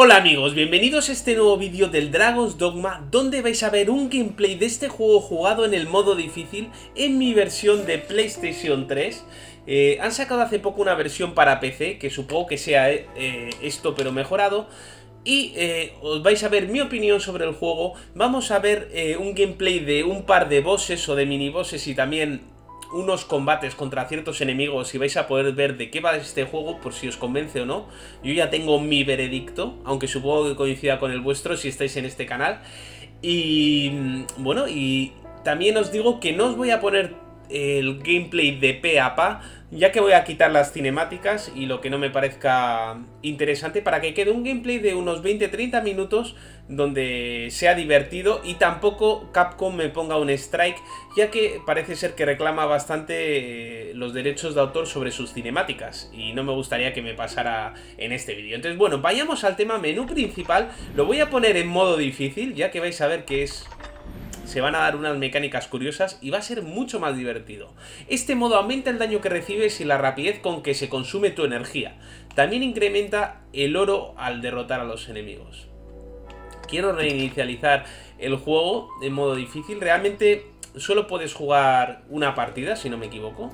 Hola amigos, bienvenidos a este nuevo vídeo del Dragon's Dogma, donde vais a ver un gameplay de este juego jugado en el modo difícil en mi versión de PlayStation 3. Han sacado hace poco una versión para PC, que supongo que sea esto pero mejorado. Y os vais a ver mi opinión sobre el juego. Vamos a ver un gameplay de un par de bosses o de mini bosses y también unos combates contra ciertos enemigos, y vais a poder ver de qué va este juego por si os convence o no. Yo ya tengo mi veredicto, aunque supongo que coincida con el vuestro si estáis en este canal. Y bueno, y también os digo que no os voy a poner el gameplay de pe a pa, ya que voy a quitar las cinemáticas y lo que no me parezca interesante, para que quede un gameplay de unos 20-30 minutos donde sea divertido y tampoco Capcom me ponga un strike, ya que parece ser que reclama bastante los derechos de autor sobre sus cinemáticas y no me gustaría que me pasara en este vídeo. Entonces bueno, vayamos al tema. Menú principal, lo voy a poner en modo difícil, ya que vais a ver que es... se van a dar unas mecánicas curiosas y va a ser mucho más divertido. Este modo aumenta el daño que recibes y la rapidez con que se consume tu energía. También incrementa el oro al derrotar a los enemigos. Quiero reinicializar el juego en modo difícil. Realmente solo puedes jugar una partida, si no me equivoco.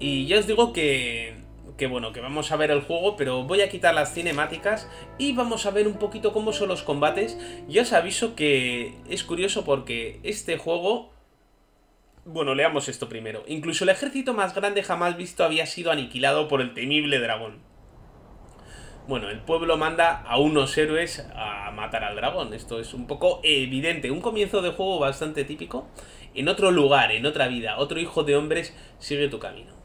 Y ya os digo que bueno, que vamos a ver el juego, pero voy a quitar las cinemáticas y vamos a ver un poquito cómo son los combates. Ya os aviso que es curioso porque este juego... bueno, leamos esto primero. Incluso el ejército más grande jamás visto había sido aniquilado por el temible dragón. Bueno, el pueblo manda a unos héroes a matar al dragón. Esto es un poco evidente. Un comienzo de juego bastante típico. En otro lugar, en otra vida, otro hijo de hombres sigue tu camino.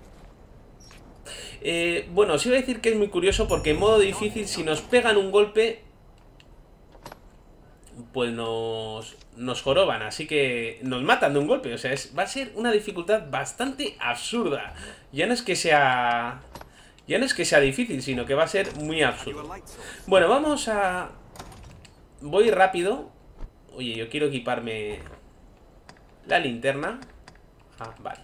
Bueno, os iba a decir que es muy curioso porque en modo difícil, si nos pegan un golpe, pues nos joroban, así que nos matan de un golpe. O sea, va a ser una dificultad bastante absurda. Ya no es que sea difícil, sino que va a ser muy absurdo. Bueno, voy rápido. Oye, yo quiero equiparme la linterna. Ah, vale.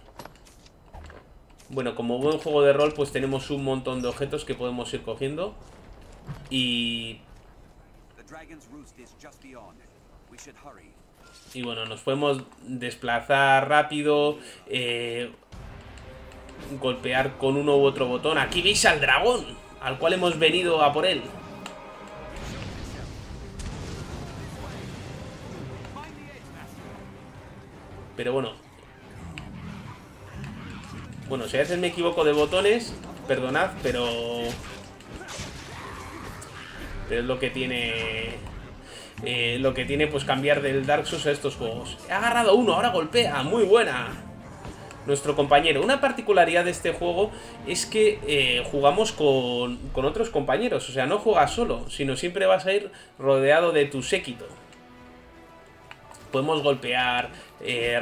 Bueno, como buen juego de rol, pues tenemos un montón de objetos que podemos ir cogiendo. Y bueno, nos podemos desplazar rápido, golpear con uno u otro botón. Aquí veis al dragón, al cual hemos venido a por él. Pero bueno... bueno, si a veces me equivoco de botones, perdonad, pero es lo que tiene. Pues cambiar del Dark Souls a estos juegos. He agarrado uno, ahora golpea, muy buena. Nuestro compañero. Una particularidad de este juego es que jugamos con otros compañeros. O sea, no juegas solo, sino siempre vas a ir rodeado de tu séquito. Podemos golpear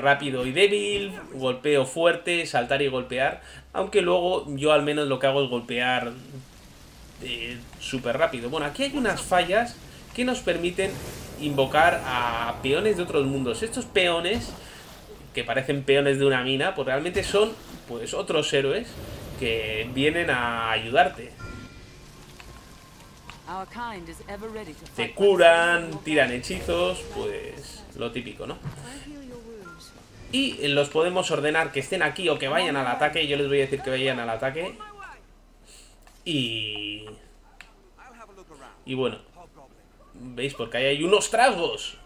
rápido y débil, golpeo fuerte, saltar y golpear. Aunque luego yo al menos lo que hago es golpear súper rápido. Bueno, aquí hay unas fallas que nos permiten invocar a peones de otros mundos. Estos peones, que parecen peones de una mina, pues realmente son pues otros héroes que vienen a ayudarte. Te curan, tiran hechizos, pues lo típico, ¿no? Y los podemos ordenar que estén aquí o que vayan al ataque. Yo les voy a decir que vayan al ataque. Y bueno, ¿veis? Porque ahí hay unos tragos.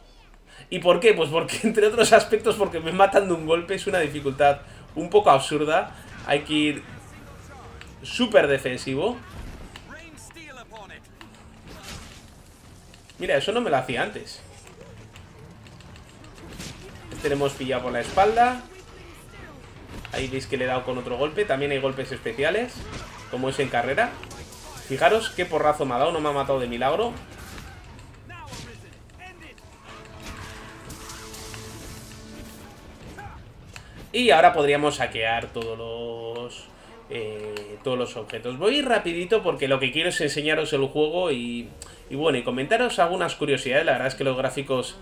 ¿Y por qué? Pues porque, entre otros aspectos, porque me matan de un golpe. Es una dificultad un poco absurda. Hay que ir súper defensivo. Mira, eso no me lo hacía antes. Este le hemos pillado por la espalda. Ahí veis que le he dado con otro golpe. También hay golpes especiales, como es en carrera. Fijaros qué porrazo me ha dado, no me ha matado de milagro. Y ahora podríamos saquear todos los objetos. Voy a ir rapidito porque lo que quiero es enseñaros el juego y bueno, y comentaros algunas curiosidades. La verdad es que los gráficos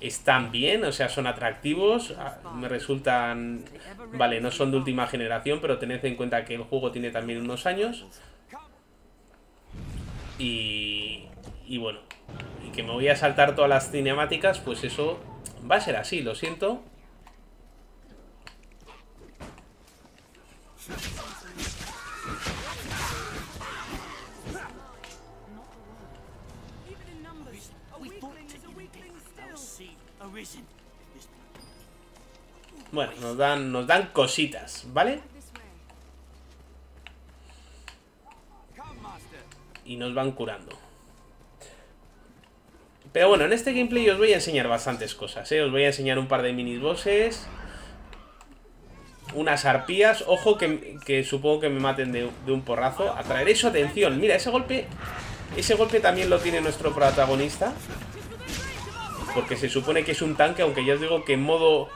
están bien, o sea, son atractivos. Me resultan... vale, no son de última generación, pero tened en cuenta que el juego tiene también unos años. Y bueno, y que me voy a saltar todas las cinemáticas, pues eso va a ser así, lo siento. Bueno, nos dan cositas, ¿vale? Y nos van curando. Pero bueno, en este gameplay os voy a enseñar bastantes cosas, ¿eh? Os voy a enseñar un par de minibosses, unas arpías. Ojo que supongo que me maten de un porrazo. Atraeré su atención. Mira, ese golpe también lo tiene nuestro protagonista, porque se supone que es un tanque, aunque ya os digo que en modo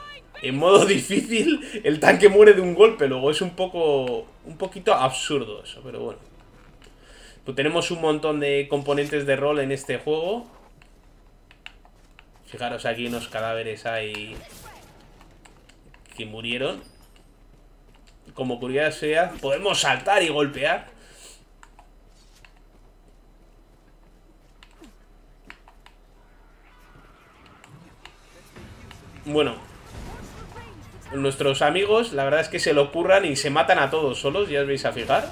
difícil el tanque muere de un golpe. Luego es un poquito absurdo eso, pero bueno. Pues tenemos un montón de componentes de rol en este juego. Fijaros aquí unos cadáveres hay que murieron. Como curiosidad, podemos saltar y golpear. Bueno, nuestros amigos, la verdad es que se lo curran y se matan a todos solos, ya os vais a fijar.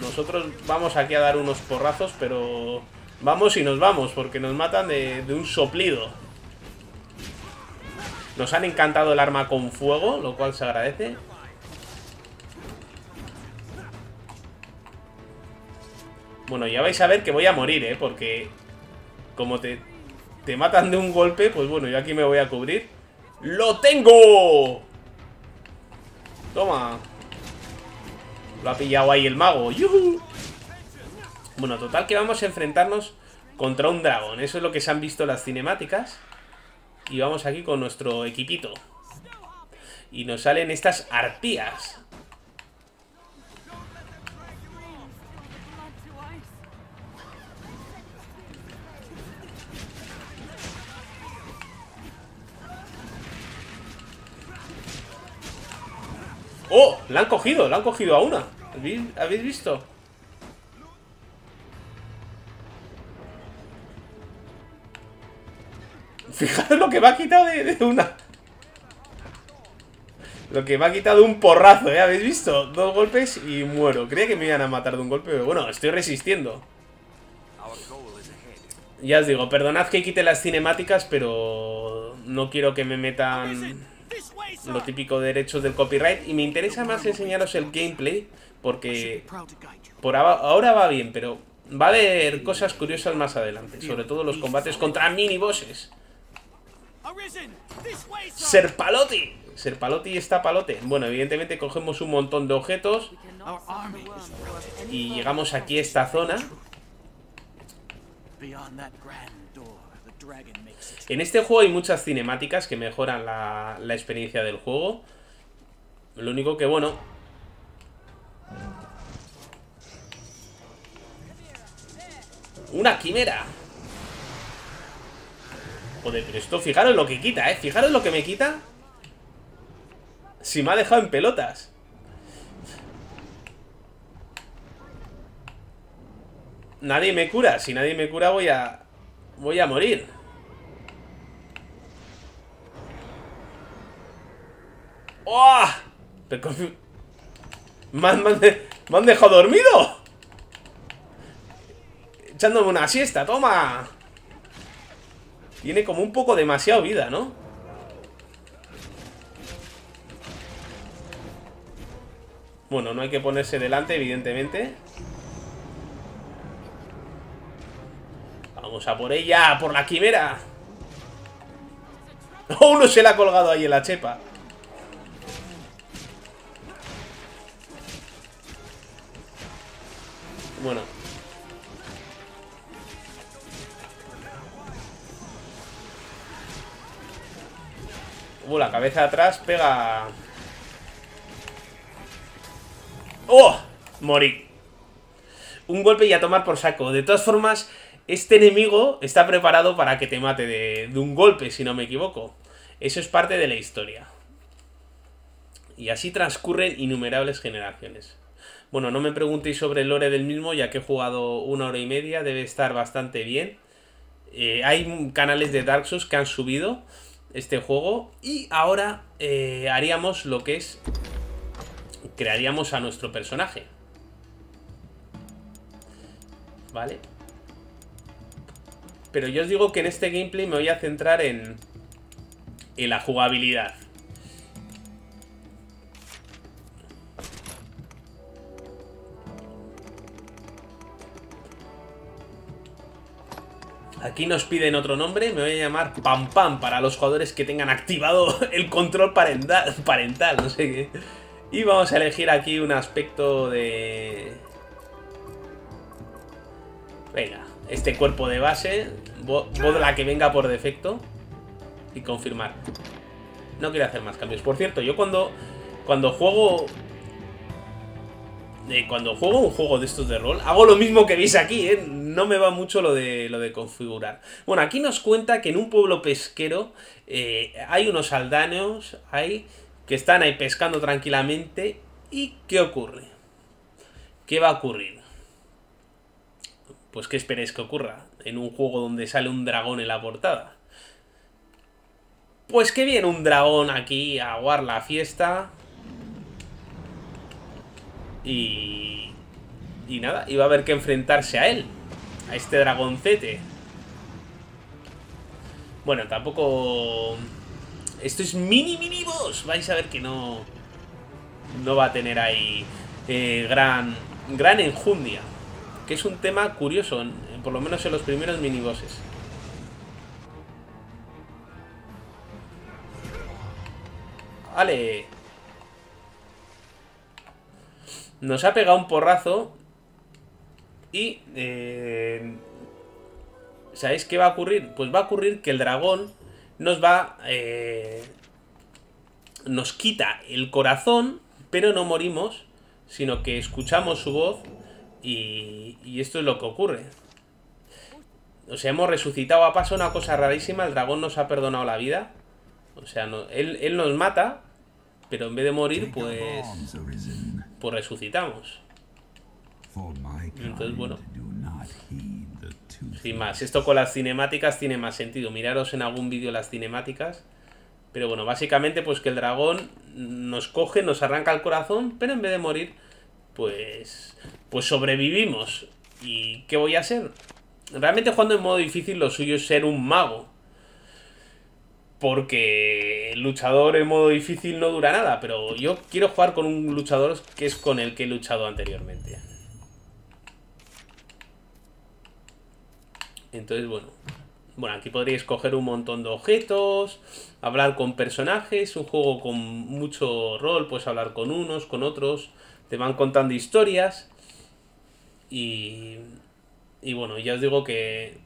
Nosotros vamos aquí a dar unos porrazos, pero vamos y nos vamos, porque nos matan de un soplido. Nos han encantado el arma con fuego, lo cual se agradece. Bueno, ya vais a ver que voy a morir, ¿eh? Porque como te matan de un golpe, pues bueno, yo aquí me voy a cubrir. ¡Lo tengo! Toma. Lo ha pillado ahí el mago. ¡Yuhu! Bueno, total que vamos a enfrentarnos contra un dragón. Eso es lo que se han visto en las cinemáticas. Y vamos aquí con nuestro equipito. Y nos salen estas arpías. ¡Oh! La han cogido a una. ¿Habéis visto? Fijaros lo que me ha quitado de una. Lo que me ha quitado un porrazo, ¿eh? ¿Habéis visto? Dos golpes y muero. Creía que me iban a matar de un golpe, pero bueno, estoy resistiendo. Ya os digo, perdonad que quite las cinemáticas, pero no quiero que me metan lo típico de derechos del copyright. Y me interesa más enseñaros el gameplay, porque por ahora va bien, pero va a haber cosas curiosas más adelante, sobre todo los combates contra minibosses. ¡Serpalote! Serpalote y está palote. Bueno, evidentemente cogemos un montón de objetos y llegamos aquí a esta zona. En este juego hay muchas cinemáticas que mejoran la experiencia del juego. Lo único que, bueno, ¡una quimera! Joder, pero esto, fijaros lo que quita, ¿eh? Fijaros lo que me quita. Si me ha dejado en pelotas. Nadie me cura. Si nadie me cura voy a morir. ¡Oh! Me han dejado dormido. Echándome una siesta, toma. Tiene como un poco demasiado vida, ¿no? Bueno, no hay que ponerse delante, evidentemente. Vamos a por ella, por la quimera. ¡Oh, uno se la ha colgado ahí en la chepa! Bueno, la cabeza atrás pega. ¡Oh! Morí. Un golpe y a tomar por saco. De todas formas, este enemigo está preparado para que te mate de un golpe, si no me equivoco. Eso es parte de la historia. y así transcurren innumerables generaciones. Bueno, no me preguntéis sobre el lore del mismo, ya que he jugado 1 hora y media, debe estar bastante bien. Hay canales de Dark Souls que han subido este juego, y ahora haríamos lo que es... crearíamos a nuestro personaje. ¿Vale? Pero yo os digo que en este gameplay me voy a centrar en la jugabilidad. Aquí nos piden otro nombre, me voy a llamar Pam Pam para los jugadores que tengan activado el control parental, no sé qué. Y vamos a elegir aquí un aspecto de... Venga, este cuerpo de base, la que venga por defecto. Y confirmar. No quiero hacer más cambios. Por cierto, yo cuando juego un juego de estos de rol, hago lo mismo que veis aquí, ¿eh? No me va mucho lo de configurar. Bueno, aquí nos cuenta que en un pueblo pesquero hay unos aldeanos ahí que están ahí pescando tranquilamente. ¿Y qué ocurre? ¿Qué va a ocurrir? Pues ¿qué esperáis que ocurra en un juego donde sale un dragón en la portada? Pues que viene un dragón aquí a aguar la fiesta. Y nada, iba a haber que enfrentarse a él, a este dragoncete. Bueno, tampoco... Esto es mini boss. Vais a ver que no va a tener ahí gran enjundia. Que es un tema curioso, por lo menos en los primeros mini bosses. Vale. Nos ha pegado un porrazo. Y... ¿sabéis qué va a ocurrir? Pues va a ocurrir que el dragón nos va... nos quita el corazón, pero no morimos, sino que escuchamos su voz y esto es lo que ocurre. O sea, hemos resucitado. Ha pasado una cosa rarísima. El dragón nos ha perdonado la vida. O sea, él nos mata, pero en vez de morir, pues resucitamos. Entonces, bueno, sin más, esto con las cinemáticas tiene más sentido. Miraros en algún vídeo las cinemáticas. Pero bueno, básicamente pues que el dragón nos coge, nos arranca el corazón, pero en vez de morir, pues sobrevivimos. ¿Y qué voy a hacer? Realmente jugando en modo difícil lo suyo es ser un mago, porque el luchador en modo difícil no dura nada, pero yo quiero jugar con un luchador que es con el que he luchado anteriormente. Entonces, bueno, aquí podríais coger un montón de objetos, hablar con personajes, un juego con mucho rol, pues hablar con unos, con otros, te van contando historias y bueno, ya os digo que...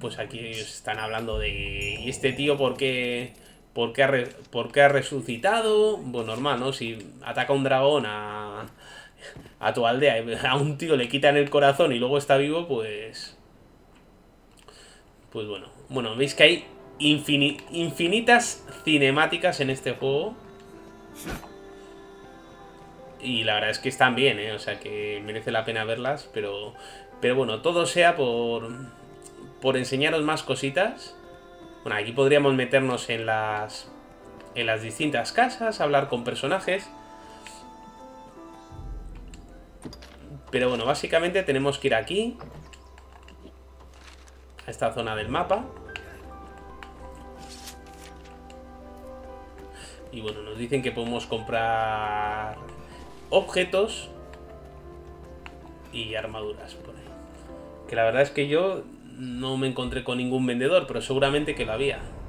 Pues aquí ellos están hablando de... ¿Y este tío por qué ha resucitado? Bueno, normal, ¿no? Si ataca un dragón a tu aldea, a un tío le quitan el corazón y luego está vivo, pues bueno. Bueno, veis que hay infinitas cinemáticas en este juego. Y la verdad es que están bien, ¿eh? O sea que merece la pena verlas, pero bueno, todo sea por enseñaros más cositas. Bueno, aquí podríamos meternos en las distintas casas, hablar con personajes. Pero bueno, básicamente tenemos que ir aquí, a esta zona del mapa. Y bueno, nos dicen que podemos comprar objetos y armaduras por ahí. Que la verdad es que yo... no me encontré con ningún vendedor, pero seguramente que lo había.